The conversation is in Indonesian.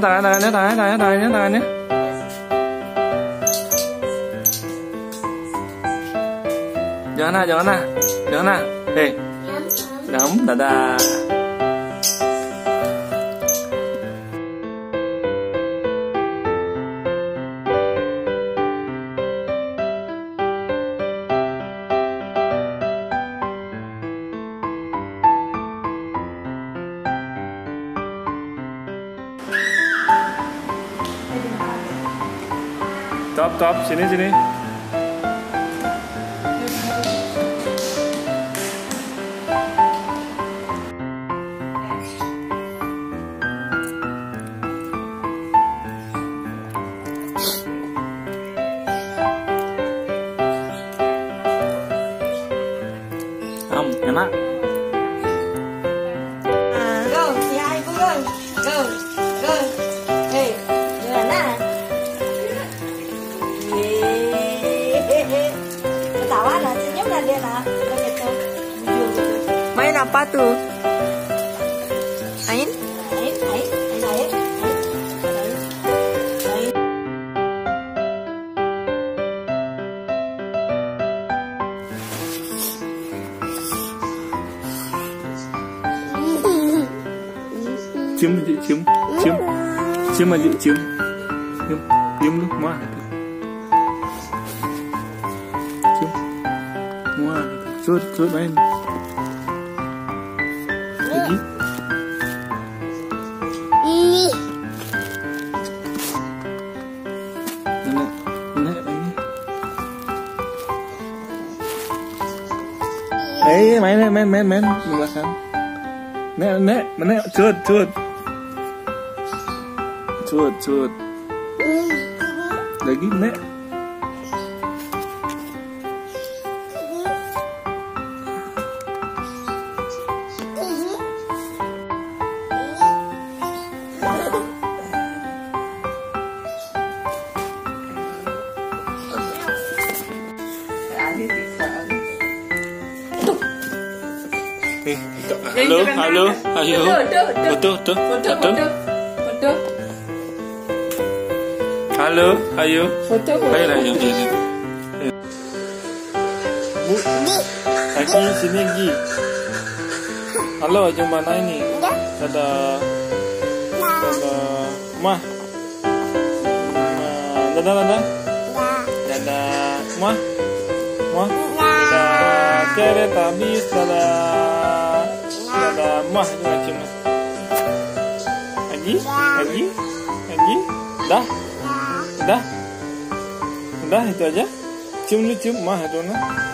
Tangannya. Jangan ah. Dadah. Top, sini. Enak. Go, ya ibu go. Hey, gimana? Ketawa lah, senyum lah dia lah. Main apa tuh? Main. Cium lu, mau Cuit main. Lagi. Main di belakang. Nek, cuit. Lagi, nek. Halo, ayo. Foto. Halo, ayo. Foto. Bu, aku sini Gi. Halo, cuma mana ini? Dadah. Dadah. Ma. Dadah. Kereta bis, dadah. Ada mah cuma Aji dah itu aja cium mah dona.